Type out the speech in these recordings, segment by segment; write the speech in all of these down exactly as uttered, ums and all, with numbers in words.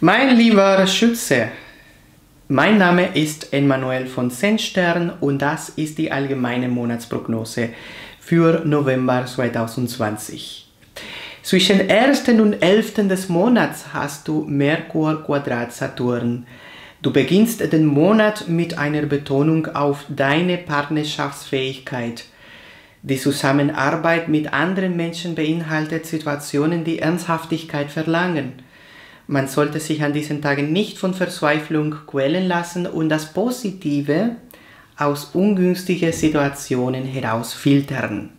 Mein lieber Schütze, mein Name ist Emmanuel von Zehnstern und das ist die allgemeine Monatsprognose für November zweitausendzwanzig. Zwischen ersten und elften des Monats hast du Merkur Quadrat Saturn. Du beginnst den Monat mit einer Betonung auf deine Partnerschaftsfähigkeit. Die Zusammenarbeit mit anderen Menschen beinhaltet Situationen, die Ernsthaftigkeit verlangen. Man sollte sich an diesen Tagen nicht von Verzweiflung quälen lassen und das Positive aus ungünstigen Situationen herausfiltern.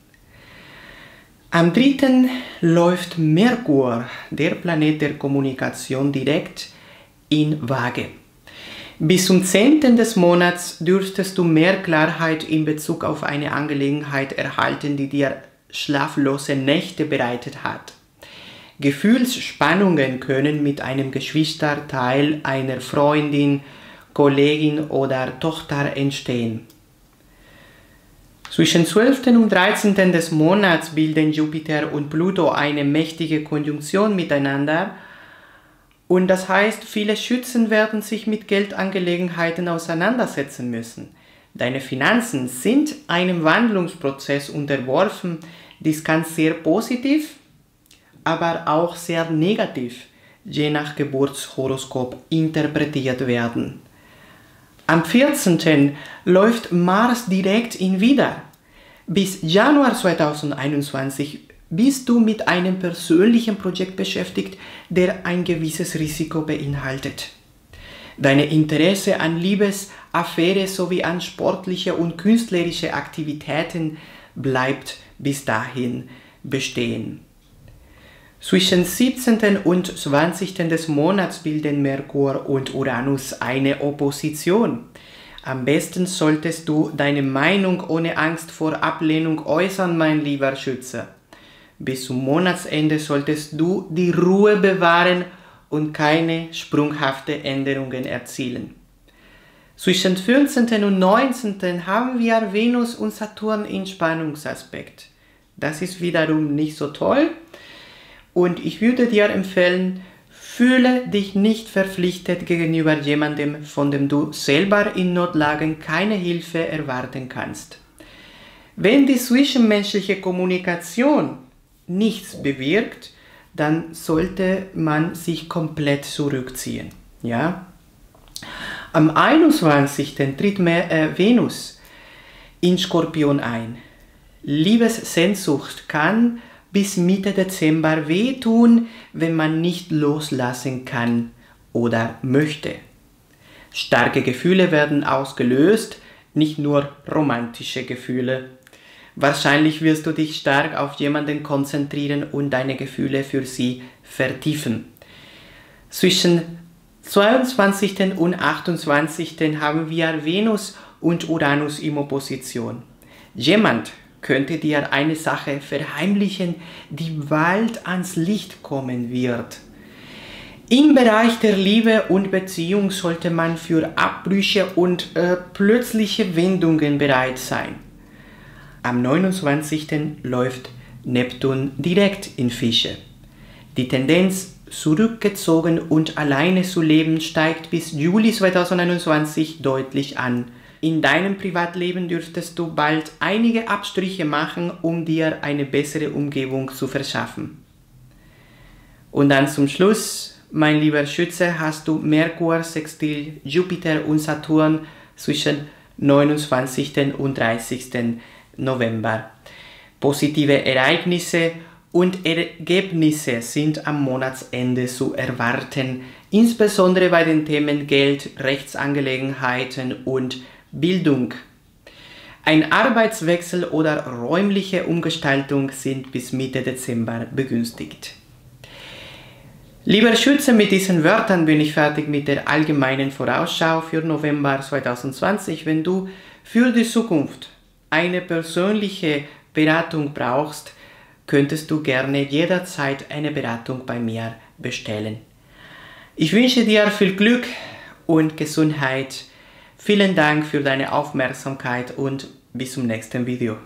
Am dritten läuft Merkur, der Planet der Kommunikation, direkt in Waage. Bis zum zehnten des Monats dürftest du mehr Klarheit in Bezug auf eine Angelegenheit erhalten, die dir schlaflose Nächte bereitet hat. Gefühlsspannungen können mit einem Geschwisterteil, einer Freundin, Kollegin oder Tochter entstehen. Zwischen zwölften und dreizehnten des Monats bilden Jupiter und Pluto eine mächtige Konjunktion miteinander, und das heißt, viele Schützen werden sich mit Geldangelegenheiten auseinandersetzen müssen. Deine Finanzen sind einem Wandlungsprozess unterworfen. Dies kann sehr positiv sein, aber auch sehr negativ, je nach Geburtshoroskop, interpretiert werden. Am vierzehnten läuft Mars direkt in Widder. Bis Januar zweitausendeinundzwanzig bist du mit einem persönlichen Projekt beschäftigt, der ein gewisses Risiko beinhaltet. Deine Interesse an Liebesaffäre sowie an sportliche und künstlerische Aktivitäten bleibt bis dahin bestehen. Zwischen siebzehnten und zwanzigsten des Monats bilden Merkur und Uranus eine Opposition. Am besten solltest du deine Meinung ohne Angst vor Ablehnung äußern, mein lieber Schütze. Bis zum Monatsende solltest du die Ruhe bewahren und keine sprunghaften Änderungen erzielen. Zwischen vierzehnten und neunzehnten haben wir Venus und Saturn in Spannungsaspekt. Das ist wiederum nicht so toll. Und ich würde dir empfehlen, fühle dich nicht verpflichtet gegenüber jemandem, von dem du selber in Notlagen keine Hilfe erwarten kannst. Wenn die zwischenmenschliche Kommunikation nichts bewirkt, dann sollte man sich komplett zurückziehen. Ja? Am einundzwanzigsten tritt Venus in Skorpion ein. Liebessehnsucht kann bis Mitte Dezember wehtun, wenn man nicht loslassen kann oder möchte. Starke Gefühle werden ausgelöst, nicht nur romantische Gefühle. Wahrscheinlich wirst du dich stark auf jemanden konzentrieren und deine Gefühle für sie vertiefen. Zwischen zweiundzwanzigsten und achtundzwanzigsten haben wir Venus und Uranus in Opposition. Jemand könnte dir eine Sache verheimlichen, die bald ans Licht kommen wird. Im Bereich der Liebe und Beziehung sollte man für Abbrüche und äh, plötzliche Wendungen bereit sein. Am neunundzwanzigsten läuft Neptun direkt in Fische. Die Tendenz, zurückgezogen und alleine zu leben, steigt bis Juli zweitausendeinundzwanzig deutlich an. In deinem Privatleben dürftest du bald einige Abstriche machen, um dir eine bessere Umgebung zu verschaffen. Und dann zum Schluss, mein lieber Schütze, hast du Merkur, Sextil, Jupiter und Saturn zwischen neunundzwanzigsten und dreißigsten November. Positive Ereignisse und Ergebnisse sind am Monatsende zu erwarten, insbesondere bei den Themen Geld, Rechtsangelegenheiten und Bildung. Ein Arbeitswechsel oder räumliche Umgestaltung sind bis Mitte Dezember begünstigt. Lieber Schütze, mit diesen Wörtern bin ich fertig mit der allgemeinen Vorausschau für November zweitausendzwanzig. Wenn du für die Zukunft eine persönliche Beratung brauchst, könntest du gerne jederzeit eine Beratung bei mir bestellen. Ich wünsche dir viel Glück und Gesundheit. Vielen Dank für deine Aufmerksamkeit und bis zum nächsten Video.